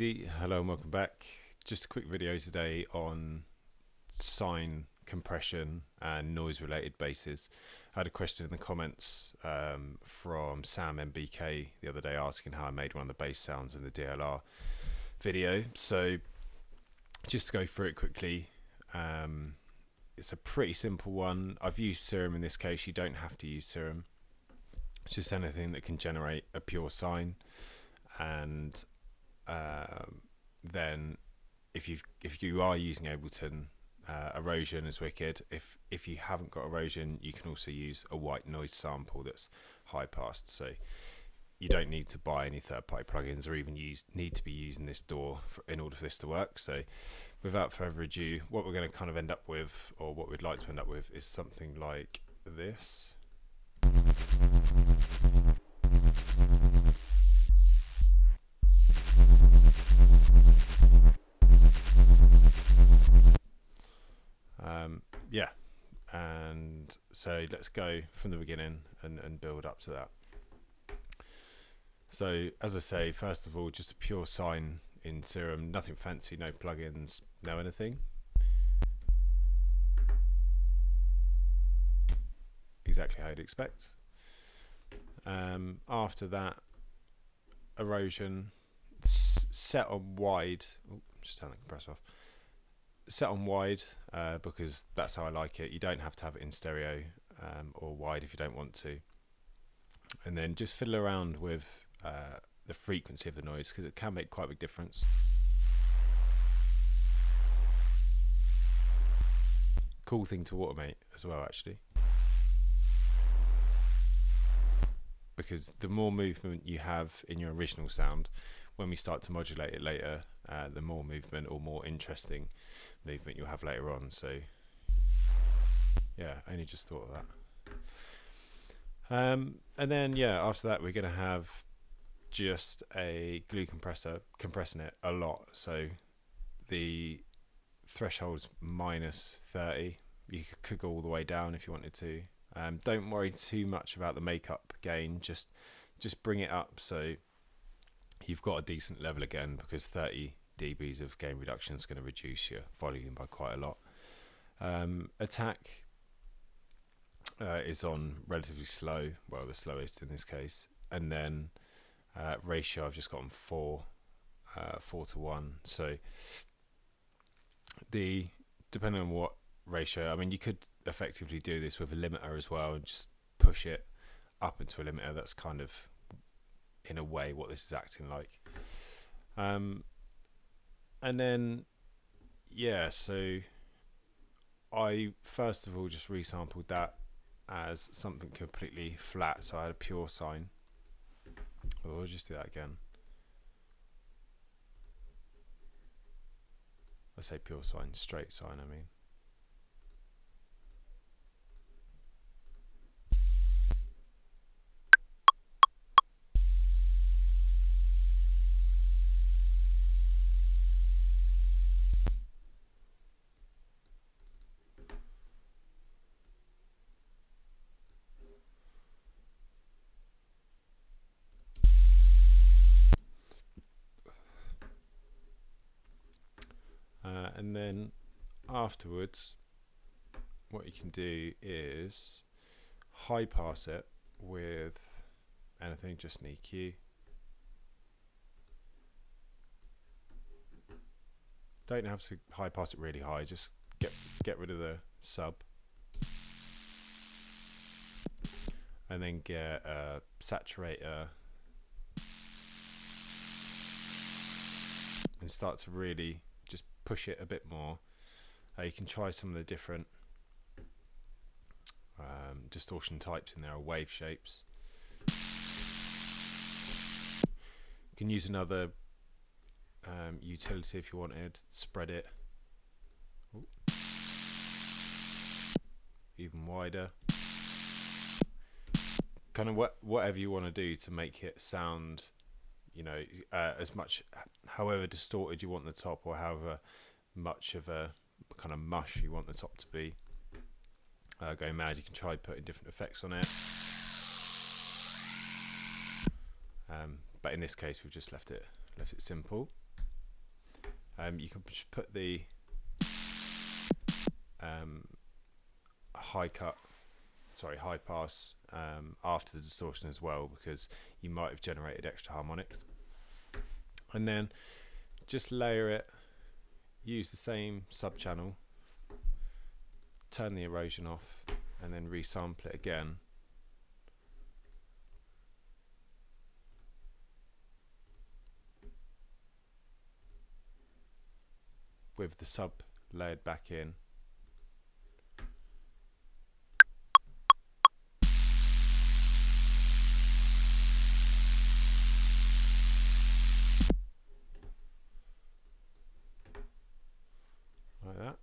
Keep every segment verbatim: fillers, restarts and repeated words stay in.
Easy. Hello and welcome back. Just a quick video today on sine compression and noise related basses. I had a question in the comments um, from Sam M B K the other day asking how I made one of the bass sounds in the D L R video. So just to go through it quickly, um, it's a pretty simple one. I've used Serum in this case. You don't have to use Serum. It's just anything that can generate a pure sine. And Um, then if you've if you are using Ableton, uh, Erosion is wicked. If if you haven't got Erosion, you can also use a white noise sample that's high passed. So you don't need to buy any third party plugins or even use need to be using this door for, in order for this to work. So without further ado, what we're going to kind of end up with, or what we'd like to end up with, is something like this. Um, yeah, and so let's go from the beginning and, and build up to that. So as I say, first of all, just a pure sine in Serum, nothing fancy, no plugins, no anything. Exactly how you'd expect. Um, after that, Erosion, set on wide. Ooh, just turn the compressor off. Set on wide uh, because that's how I like it. You don't have to have it in stereo um, or wide if you don't want to. And then just fiddle around with uh, the frequency of the noise because it can make quite a big difference. Cool thing to automate as well, actually. Because the more movement you have in your original sound, when we start to modulate it later, uh, the more movement or more interesting movement you'll have later on. So yeah, I only just thought of that. Um, and then yeah, after that we're gonna have just a glue compressor, compressing it a lot. So the threshold's minus thirty. You could go all the way down if you wanted to. Um, don't worry too much about the makeup gain, just just bring it up so you've got a decent level again, because thirty d b's of gain reduction is going to reduce your volume by quite a lot. Um, attack uh, is on relatively slow, well the slowest in this case, and then uh, ratio I've just got on four, uh, four to one. So the depending on what ratio, I mean you could effectively do this with a limiter as well and just push it up into a limiter. That's kind of in a way what this is acting like. Um, and then yeah, so I first of all just resampled that as something completely flat, so I had a pure sine. Oh, we'll just do that again. I say pure sine, straight sine I mean. And then afterwards, what you can do is high pass it with anything, just an E Q. Don't have to high pass it really high, just get, get rid of the sub. And then get a saturator and start to really just push it a bit more. Uh, you can try some of the different um, distortion types in there, or wave shapes. You can use another um, utility if you wanted, spread it. Ooh. Even wider. Kind of wh whatever you want to do to make it sound, you know, uh, as much, however distorted you want the top, or however much of a kind of mush you want the top to be. Uh, going mad, you can try putting different effects on it. Um, but in this case, we've just left it left it simple. Um, you can just put the um, high cut, sorry, high pass um, after the distortion as well, because you might have generated extra harmonics. And then just layer it, use the same sub channel, turn the erosion off, and then resample it again. With the sub layered back in. Like that.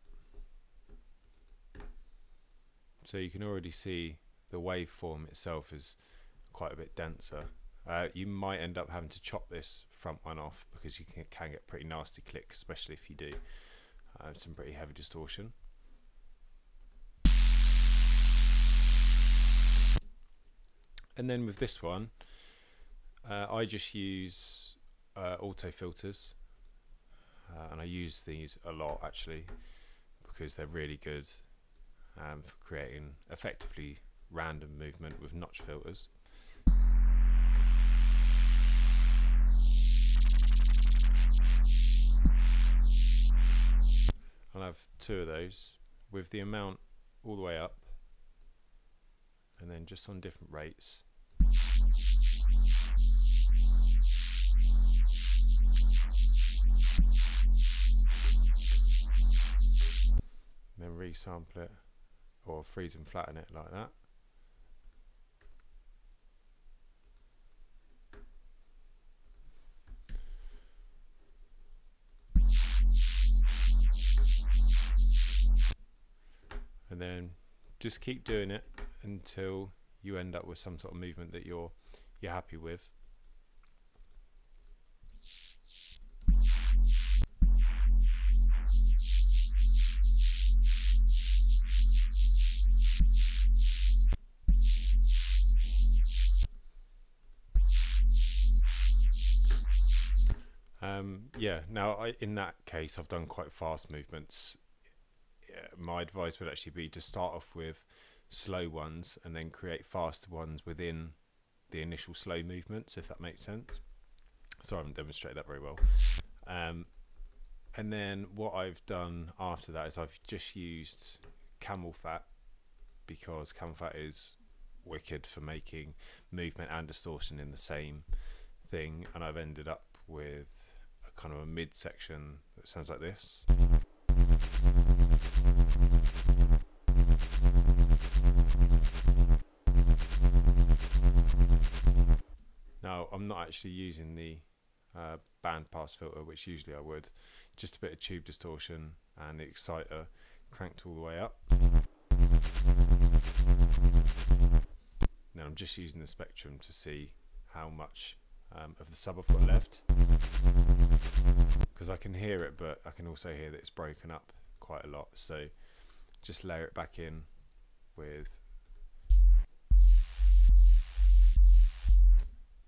So you can already see the waveform itself is quite a bit denser. Uh, you might end up having to chop this front one off, because you can, can get pretty nasty click, especially if you do uh, some pretty heavy distortion. And then with this one, uh, I just use uh, auto filters, uh, and I use these a lot actually, because they're really good um, for creating effectively random movement with notch filters. I'll have two of those with the amount all the way up, and then just on different rates. And then resample it, or freeze and flatten it like that. And then just keep doing it until you end up with some sort of movement that you're you're happy with. Um, yeah, now I, in that case I've done quite fast movements. My advice would actually be to start off with slow ones and then create faster ones within the initial slow movements, if that makes sense. So I haven't demonstrated that very well. Um, and then what I've done after that is I've just used camel fat, because camel fat is wicked for making movement and distortion in the same thing, and I've ended up with a kind of a mid section that sounds like this. Now I'm not actually using the uh, bandpass filter, which usually I would, just a bit of tube distortion and the exciter cranked all the way up. Now I'm just using the spectrum to see how much Um, of the sub I've got left, because I can hear it, but I can also hear that it's broken up quite a lot. So just layer it back in with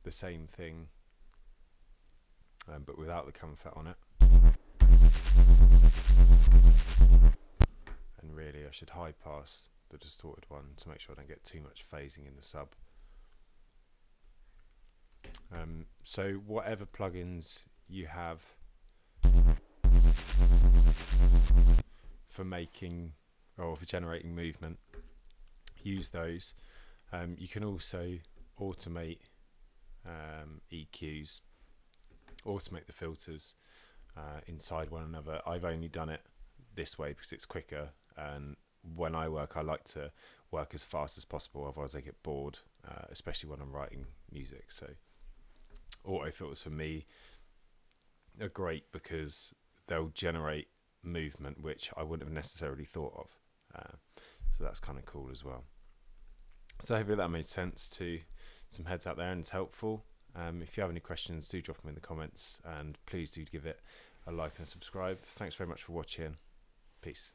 the same thing, um, but without the camel fat on it. And really I should high pass the distorted one to make sure I don't get too much phasing in the sub. Um, so whatever plugins you have for making or for generating movement, use those. Um, you can also automate um, E Qs, automate the filters uh, inside one another. I've only done it this way because it's quicker, and when I work I like to work as fast as possible, otherwise I get bored, uh, especially when I'm writing music. So auto filters for me are great, because they'll generate movement which I wouldn't have necessarily thought of, uh, so that's kind of cool as well. So hopefully that made sense to some heads out there and it's helpful. Um, if you have any questions, do drop them in the comments, and please do give it a like and a subscribe. Thanks very much for watching. Peace.